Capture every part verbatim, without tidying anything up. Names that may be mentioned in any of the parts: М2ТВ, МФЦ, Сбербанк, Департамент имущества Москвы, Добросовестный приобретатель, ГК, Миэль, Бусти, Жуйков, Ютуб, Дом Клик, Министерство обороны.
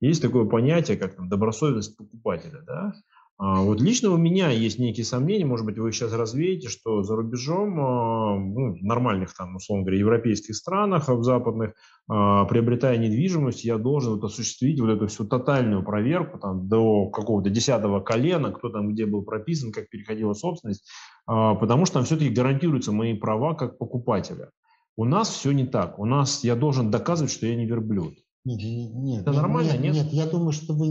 Есть такое понятие, как там, добросовестность покупателя. Да? А вот лично у меня есть некие сомнения, может быть, вы их сейчас развеете, что за рубежом, ну, в нормальных, там, условно говоря, европейских странах, в западных, приобретая недвижимость, я должен вот осуществить вот эту всю тотальную проверку там, до какого-то десятого колена, кто там где был прописан, как переходила собственность, потому что там все-таки гарантируются мои права как покупателя. У нас все не так. У нас я должен доказывать, что я не верблюд. Нет, нет, это нормально, нет, нет? Нет, я думаю, что вы,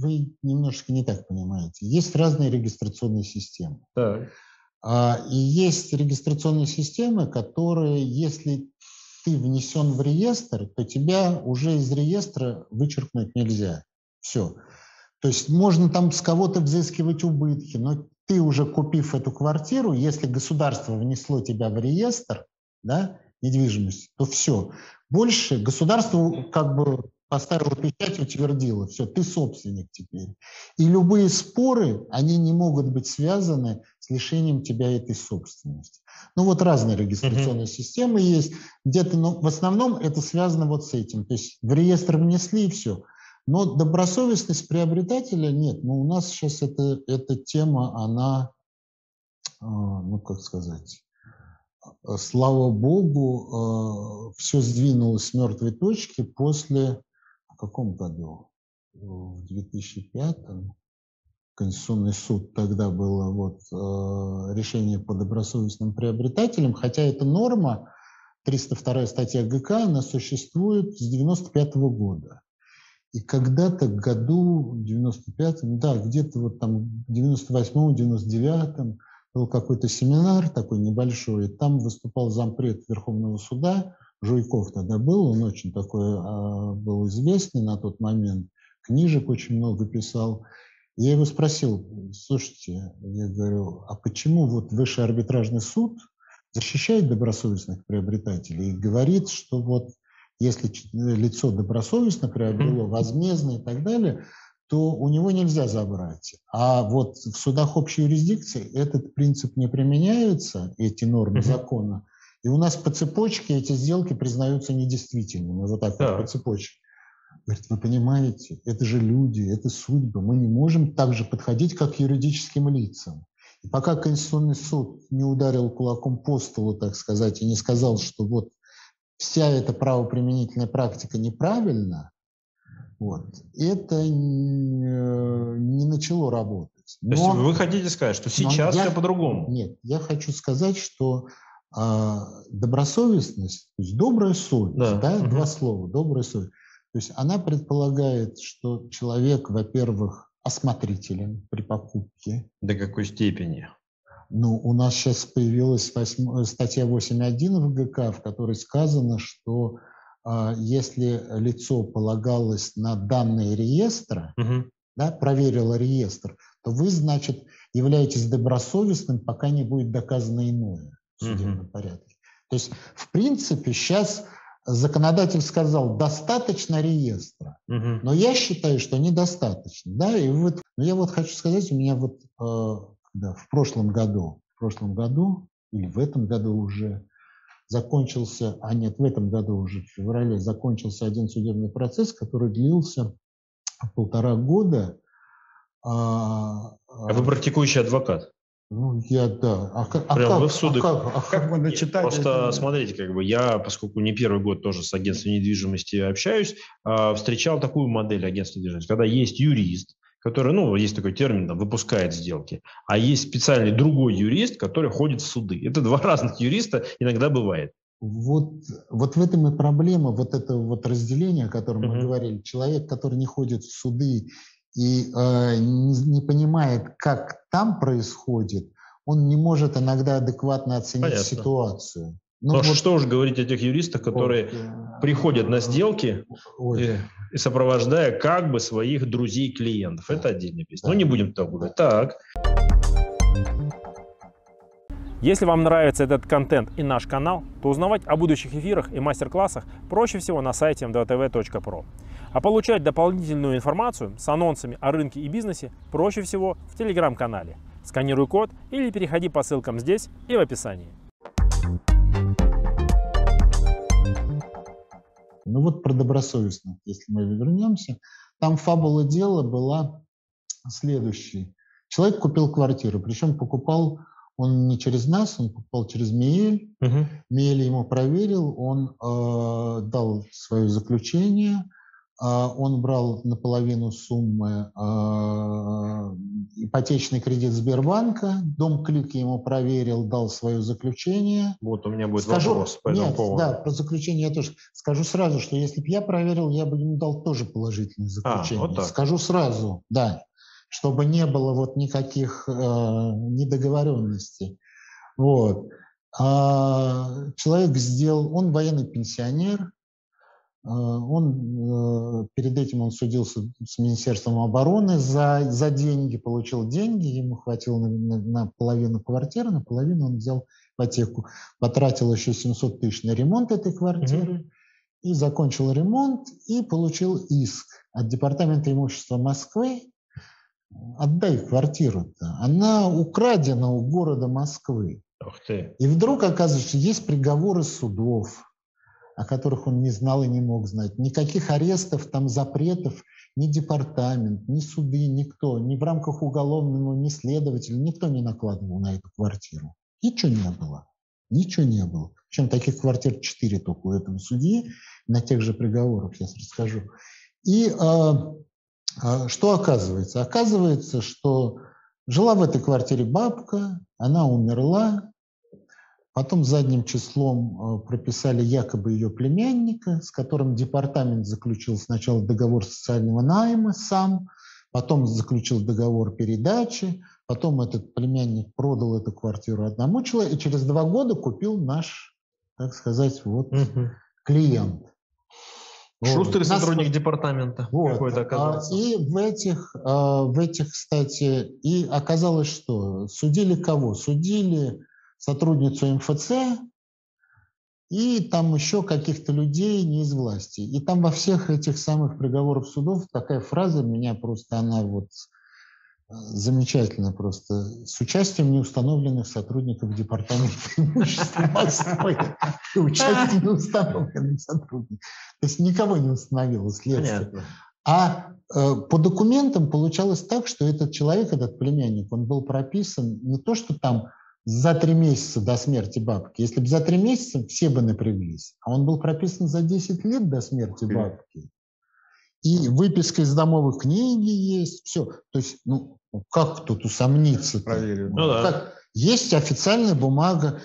вы немножко не так понимаете. Есть разные регистрационные системы. Так. А, и есть регистрационные системы, которые, если ты внесен в реестр, то тебя уже из реестра вычеркнуть нельзя. Все. То есть можно там с кого-то взыскивать убытки, но ты уже купив эту квартиру, если государство внесло тебя в реестр, да, недвижимость, то все. Больше государство как бы поставило печать, утвердило. Все, ты собственник теперь. И любые споры, они не могут быть связаны с лишением тебя этой собственности. Ну вот разные регистрационные [S2] Mm-hmm. [S1] Системы есть. Где-то, но в основном это связано вот с этим. То есть в реестр внесли и все. Но добросовестность приобретателя нет. Но у нас сейчас это, эта тема, она, ну как сказать... Слава богу, все сдвинулось с мертвой точки после, в каком году, в две тысячи пятом, Конституционный суд, тогда было вот решение по добросовестным приобретателям, хотя эта норма, триста вторая статья ГК, она существует с девяносто пятого года. И когда-то году, в девяносто пятом, да, где-то вот там в девяносто восьмом, девяносто девятом, был какой-то семинар такой небольшой, и там выступал зампред Верховного суда, Жуйков тогда был, он очень такой а, был известный на тот момент, книжек очень много писал. Я его спросил, слушайте, я говорю, а почему вот Высший арбитражный суд защищает добросовестных приобретателей и говорит, что вот если лицо добросовестно приобрело, возмездно и так далее, то у него нельзя забрать. А вот в судах общей юрисдикции этот принцип не применяется, эти нормы закона, и у нас по цепочке эти сделки признаются недействительными. Вот так да. вот по цепочке. Говорит, вы понимаете, это же люди, это судьба, мы не можем так же подходить, как к юридическим лицам. И пока Конституционный суд не ударил кулаком по столу, так сказать, и не сказал, что вот вся эта правоприменительная практика неправильна, вот. Это не начало работать. Но, то есть вы хотите сказать, что сейчас я, все по-другому? Нет, я хочу сказать, что э, добросовестность, то есть добрая совесть, да. Да, угу. два слова, добрая совесть, то есть она предполагает, что человек, во-первых, осмотрителен при покупке. До какой степени? Ну, у нас сейчас появилась восьмая, статья восемь точка один в ГК, в которой сказано, что если лицо полагалось на данные реестра, угу. да, проверило реестр, то вы, значит, являетесь добросовестным, пока не будет доказано иное в судебном угу. порядке. То есть, в принципе, сейчас законодатель сказал, достаточно реестра, угу. но я считаю, что недостаточно. Да? И вот, но я вот хочу сказать, у меня вот э, да, в прошлом году, в прошлом году или в этом году уже, закончился, а нет, в этом году уже, в феврале, закончился один судебный процесс, который длился полтора года. А, а вы практикующий адвокат? Ну, я, да. А, а Прям как, вы в суды? А как, а как вы начитали? Просто это? Смотрите, как бы я, поскольку не первый год тоже с агентством недвижимости общаюсь, встречал такую модель агентства недвижимости, когда есть юрист, который, ну, есть такой термин, там, выпускает сделки, а есть специальный другой юрист, который ходит в суды. Это два разных юриста, иногда бывает. Вот, вот в этом и проблема вот этого вот разделения, о котором мы говорили. Человек, который не ходит в суды и э, не, не понимает, как там происходит, он не может иногда адекватно оценить Понятно. Ситуацию. Ну, вот, что уж говорить о тех юристах, которые вот, приходят на сделки и, и сопровождая как бы своих друзей-клиентов. Да, это отдельная песня. Да, ну, не будем так говорить. Да. Если вам нравится этот контент и наш канал, то узнавать о будущих эфирах и мастер-классах проще всего на сайте эм два тэ вэ точка про. А получать дополнительную информацию с анонсами о рынке и бизнесе проще всего в телеграм-канале. Сканируй код или переходи по ссылкам здесь и в описании. Ну вот про добросовестность, если мы вернемся, Там фабула дела была следующей. Человек купил квартиру, причем покупал он не через нас, он покупал через Миэль. Uh-huh. Миэль ему проверил, он э, дал свое заключение, э, он брал наполовину суммы э, ипотечный кредит Сбербанка, Дом Клик ему проверил, дал свое заключение. Вот у меня будет скажу, вопрос по этому нет, поводу. Да, про заключение я тоже скажу сразу, что если бы я проверил, я бы ему дал тоже положительное заключение. А, вот так. Скажу сразу, да. Чтобы не было вот никаких э, недоговоренностей. Вот. А человек сделал, он военный пенсионер, э, он, э, перед этим он судился с Министерством обороны, за, за деньги получил деньги, ему хватило на, на, на половину квартиры, на половину он взял ипотеку, потратил еще семьсот тысяч на ремонт этой квартиры. Mm-hmm. И закончил ремонт и получил иск от Департамента имущества Москвы. Отдай квартиру-то. Она украдена у города Москвы. Ух ты. И вдруг оказывается, что есть приговоры судов, о которых он не знал и не мог знать. Никаких арестов, там запретов ни департамент, ни суды, никто, ни в рамках уголовного, ни следователя, никто не накладывал на эту квартиру. Ничего не было. Ничего не было. Причем таких квартир четыре только у этого судьи. На тех же приговорах я расскажу. И... Что оказывается? Оказывается, что жила в этой квартире бабка, она умерла, потом задним числом прописали якобы ее племянника, с которым департамент заключил сначала договор социального найма сам, потом заключил договор передачи, потом этот племянник продал эту квартиру одному человеку и через два года купил наш, так сказать, вот, угу. клиент. Шустрый вот. сотрудник Нас... департамента вот. какой-то оказался. И в этих, в этих, кстати, и оказалось, что судили кого? Судили сотрудницу эм эф цэ и там еще каких-то людей не из власти. И там во всех этих самых приговорах судов такая фраза, меня просто она вот замечательно просто. С участием неустановленных сотрудников Департамента имущества Москвы. И участием неустановленных сотрудников. То есть никого не установило следствие. Понятно. А э, по документам получалось так, что этот человек, этот племянник, он был прописан не то, что там за три месяца до смерти бабки. Если бы за три месяца, все бы напряглись. А он был прописан за десять лет до смерти бабки. И выписка из домовой книги есть, все. То есть, ну, как тут усомниться? Проверили. Ну, да. Как? Есть официальная бумага,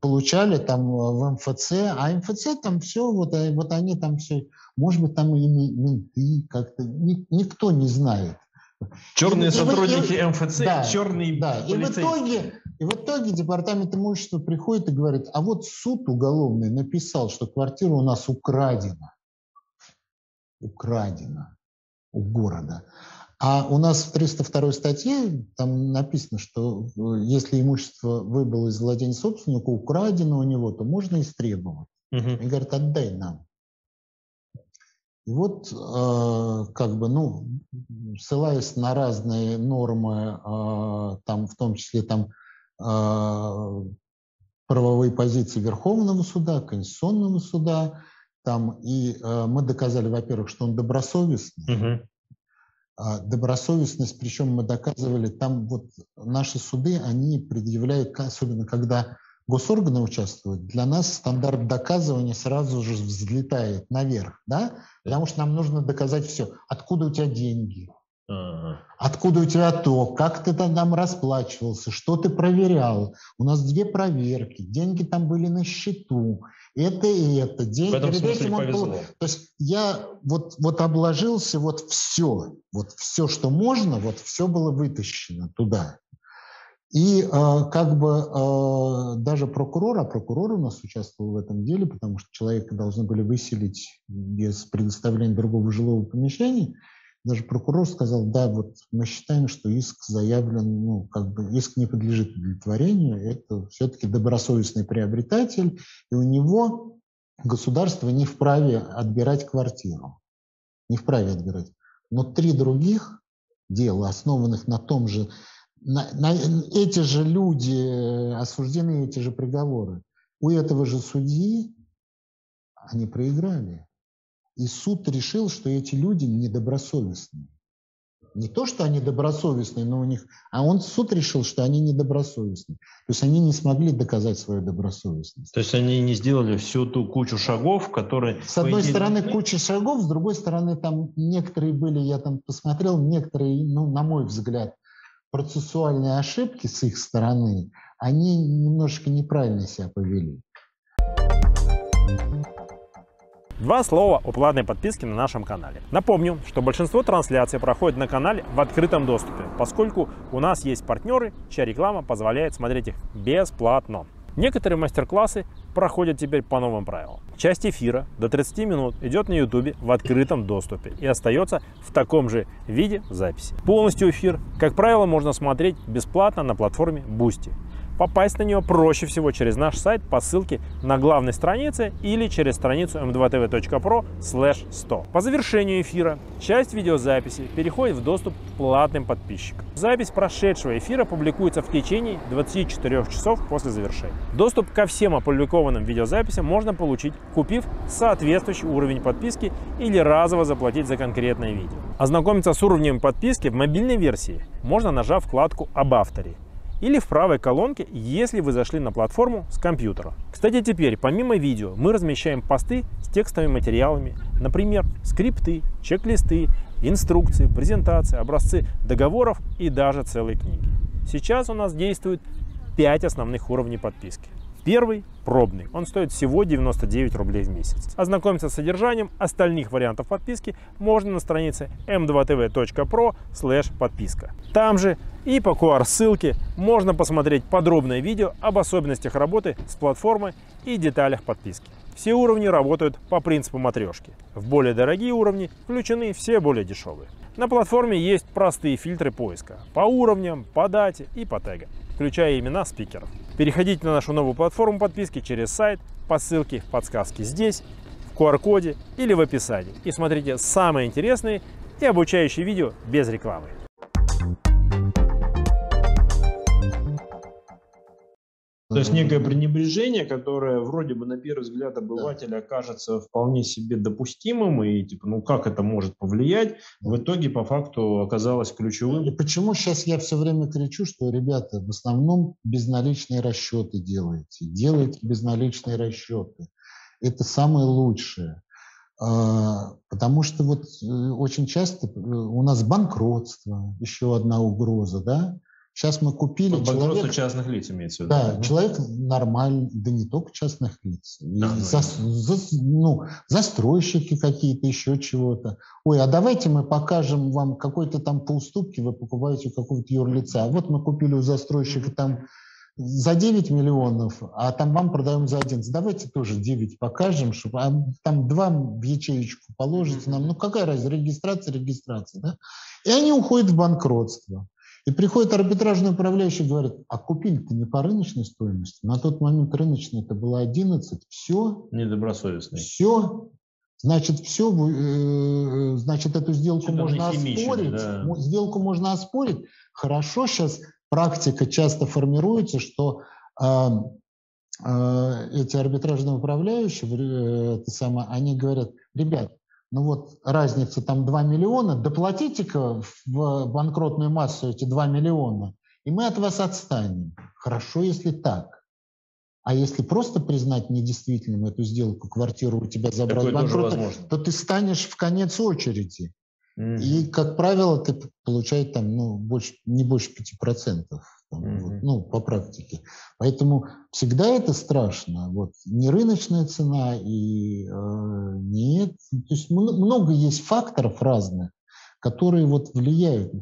получали там в эм эф цэ, а эм эф цэ там все, вот, вот они там все, может быть, там и менты как-то, никто не знает. Черные и, сотрудники и, эм эф цэ, да, черные да. полицейские. И в итоге департамент имущества приходит и говорит, а вот суд уголовный написал, что квартира у нас украдена. украдено у города. А у нас в триста второй статье там написано, что если имущество выбыло из владения собственника, украдено у него, то можно истребовать. Uh-huh. И говорят, отдай нам. И вот э, как бы, ну, ссылаясь на разные нормы, э, там, в том числе там э, правовые позиции Верховного суда, Конституционного суда, там, и э, мы доказали, во-первых, что он добросовестный. Uh-huh. а, добросовестность, причем мы доказывали, там вот наши суды, они предъявляют, особенно когда госорганы участвуют, для нас стандарт доказывания сразу же взлетает наверх, да? Потому что нам нужно доказать все. Откуда у тебя деньги? Uh-huh. Откуда у тебя то? Как ты там, там расплачивался? Что ты проверял? У нас две проверки. Деньги там были на счету. Это и это. День, в этом смысле повезло. Был, то есть я вот, вот обложился, вот все, вот все, что можно, вот все было вытащено туда. И э, как бы э, даже прокурор, а прокурор у нас участвовал в этом деле, потому что человека должны были выселить без предоставления другого жилого помещения, даже прокурор сказал, да, вот мы считаем, что иск заявлен, ну, как бы иск не подлежит удовлетворению, это все-таки добросовестный приобретатель, и у него государство не вправе отбирать квартиру. Не вправе отбирать. Но три других дела, основанных на том же, на, на, эти же люди осуждены, эти же приговоры, у этого же судьи они проиграли. И суд решил, что эти люди недобросовестные. Не то, что они добросовестные, но у них... А он суд решил, что они недобросовестные. То есть они не смогли доказать свою добросовестность. То есть они не сделали всю ту кучу шагов, которые... С одной стороны куча шагов, с другой стороны там некоторые были, я там посмотрел, некоторые, ну, на мой взгляд, процессуальные ошибки с их стороны, они немножко неправильно себя повели. Два слова о платной подписке на нашем канале. Напомню, что большинство трансляций проходит на канале в открытом доступе, поскольку у нас есть партнеры, чья реклама позволяет смотреть их бесплатно. Некоторые мастер-классы проходят теперь по новым правилам. Часть эфира до тридцати минут идет на ютубе в открытом доступе и остается в таком же виде записи. Полностью эфир, как правило, можно смотреть бесплатно на платформе Бусти. Попасть на нее проще всего через наш сайт по ссылке на главной странице или через страницу эм два тэ вэ точка про слэш сто. По завершению эфира часть видеозаписи переходит в доступ к платным подписчикам. Запись прошедшего эфира публикуется в течение двадцати четырёх часов после завершения. Доступ ко всем опубликованным видеозаписям можно получить, купив соответствующий уровень подписки или разово заплатить за конкретное видео. Ознакомиться с уровнем подписки в мобильной версии можно, нажав вкладку «Об авторе», или в правой колонке, если вы зашли на платформу с компьютера. Кстати, теперь помимо видео мы размещаем посты с текстовыми материалами, например, скрипты, чек-листы, инструкции, презентации, образцы договоров и даже целые книги. Сейчас у нас действует пять основных уровней подписки. Первый – пробный, он стоит всего девяносто девять рублей в месяц. Ознакомиться с содержанием остальных вариантов подписки можно на странице эм два тэ вэ точка про слэш подписка. Там же и по ку ар-ссылке можно посмотреть подробное видео об особенностях работы с платформой и деталях подписки. Все уровни работают по принципу матрешки. В более дорогие уровни включены все более дешевые. На платформе есть простые фильтры поиска по уровням, по дате и по тегам, включая имена спикеров. Переходите на нашу новую платформу подписки через сайт по ссылке в подсказке здесь, в ку ар-коде или в описании и смотрите самые интересные и обучающие видео без рекламы. То есть некое пренебрежение, которое вроде бы на первый взгляд обывателя окажется вполне себе допустимым, и типа, ну как это может повлиять, в итоге по факту оказалось ключевым. И почему сейчас я все время кричу, что, ребята, в основном безналичные расчеты делаете, делайте безналичные расчеты, это самое лучшее. Потому что вот очень часто у нас банкротство, еще одна угроза, да? Сейчас мы купили... Банкротство частных лиц имеется в виду. Да, да, человек нормальный, да не только частных лиц. Да, за, за, ну, застройщики какие-то, еще чего-то. Ой, а давайте мы покажем вам какой-то там по уступке, вы покупаете у какого-то юрлица. Вот мы купили у застройщика там за девять миллионов, а там вам продаем за одиннадцать. Давайте тоже девять покажем, чтобы а там два в ячеечку положите нам. Ну какая разница, регистрация, регистрация. Да? И они уходят в банкротство. И приходит арбитражный управляющий и говорит, а купили-то не по рыночной стоимости. На тот момент рыночная это была одиннадцать. Все. Недобросовестный. Все. Значит, все. Э, значит, эту сделку что-то можно оспорить. Да. Сделку можно оспорить. Хорошо, сейчас практика часто формируется, что э, э, эти арбитражные управляющие, э, это самое, они говорят, ребят, ну вот разница там два миллиона, доплатите-ка в банкротную массу эти два миллиона, и мы от вас отстанем. Хорошо, если так. А если просто признать недействительным эту сделку, квартиру у тебя забрать банкрота, то ты станешь в конец очереди. Mm-hmm. И, как правило, ты получаешь там, ну, больше, не больше пяти процентов там, mm-hmm. вот, ну, по практике. Поэтому всегда это страшно. Вот, не рыночная цена и э, нет. То есть много есть факторов разных, которые вот влияют.